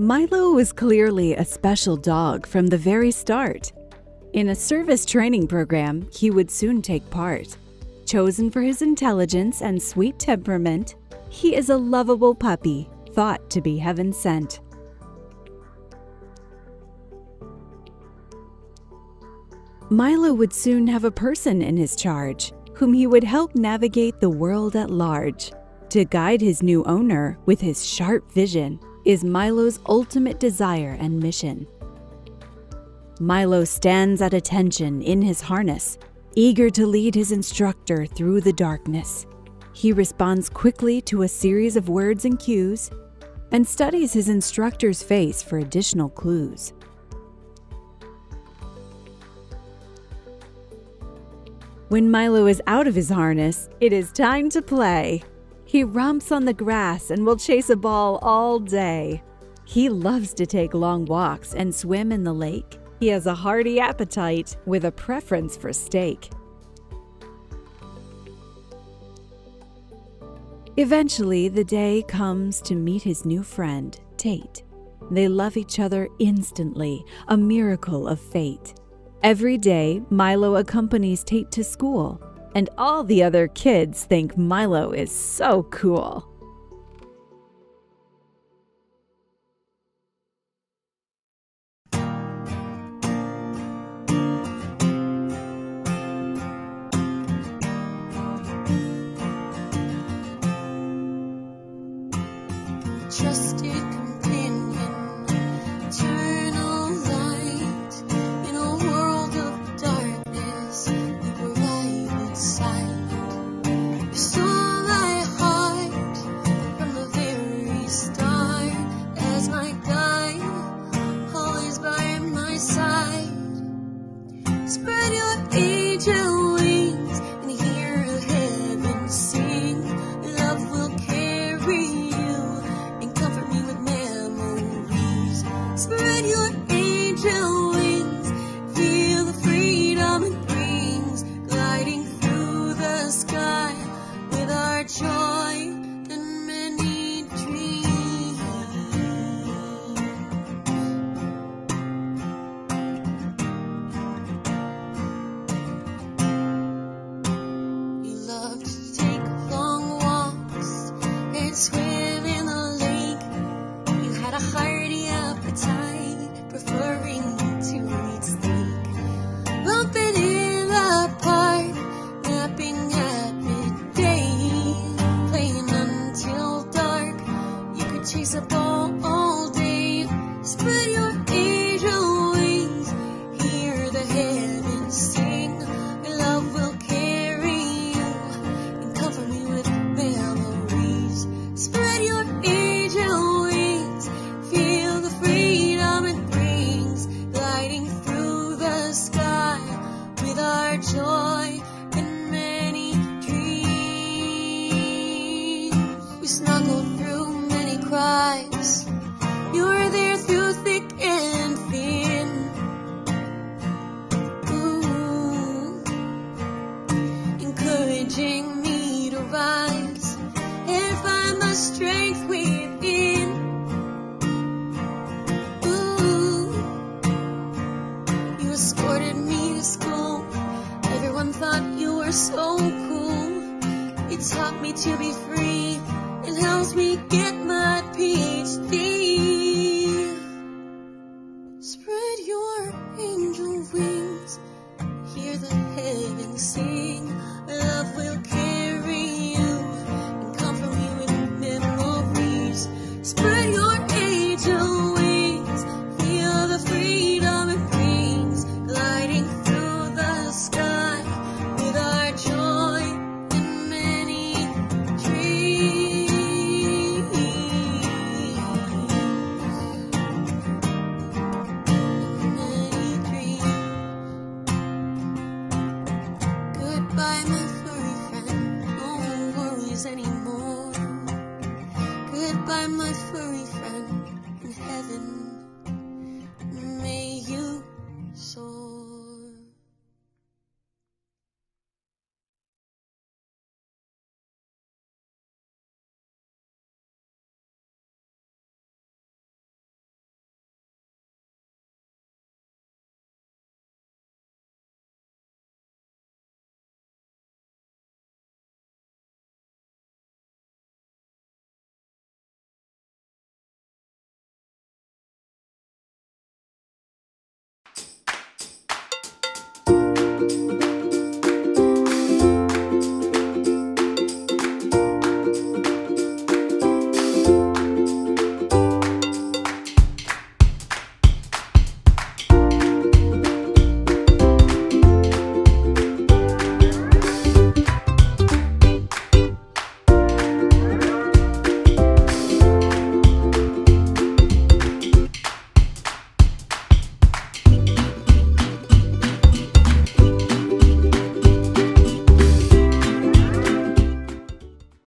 Milo was clearly a special dog from the very start. In a service training program, he would soon take part. Chosen for his intelligence and sweet temperament, he is a lovable puppy, thought to be heaven sent. Milo would soon have a person in his charge, whom he would help navigate the world at large. To guide his new owner with his sharp vision is Milo's ultimate desire and mission. Milo stands at attention in his harness, eager to lead his instructor through the darkness. He responds quickly to a series of words and cues and studies his instructor's face for additional clues. When Milo is out of his harness, it is time to play. He romps on the grass and will chase a ball all day. He loves to take long walks and swim in the lake. He has a hearty appetite with a preference for steak. Eventually, the day comes to meet his new friend, Tate. They love each other instantly, a miracle of fate. Every day, Milo accompanies Tate to school, and all the other kids think Milo is so cool. Trusted companion, eternal light. In a world of darkness, you were light inside. Your soul I hide from the very start, as my guide, always by my side. Spread your angel wings and hear heaven sing. Love will carry. Spread your angel wings, feel the freedom it brings, gliding through the sky with our joy and many dreams. You love to take long walks and swim in the lake. You had a hearty appetite, preferring to eat steak. Bumping in the park, napping at midday, playing until dark. You could chase a ball all day. Spread your angel wings, hear the heavens sing. Love will carry you and cover me with memories. Spread your angel wings, feel the freedom it brings, gliding through the sky with our joy and many dreams. We snuggled through many cries. You were there through thick and thin. Ooh, encouraging me to rise and find my strength within. You escorted me to school. Everyone thought you were so cool. You taught me to be free and helped me get my PhD. Spread your angel wings, hear the heavens sing. Love will carry you and comfort me with memories. Spread your angel wings, feel the freedom it brings, gliding through the sky with our joy and many dreams. Goodbye, my furry friend, no one worries anymore. Goodbye, my furry friend.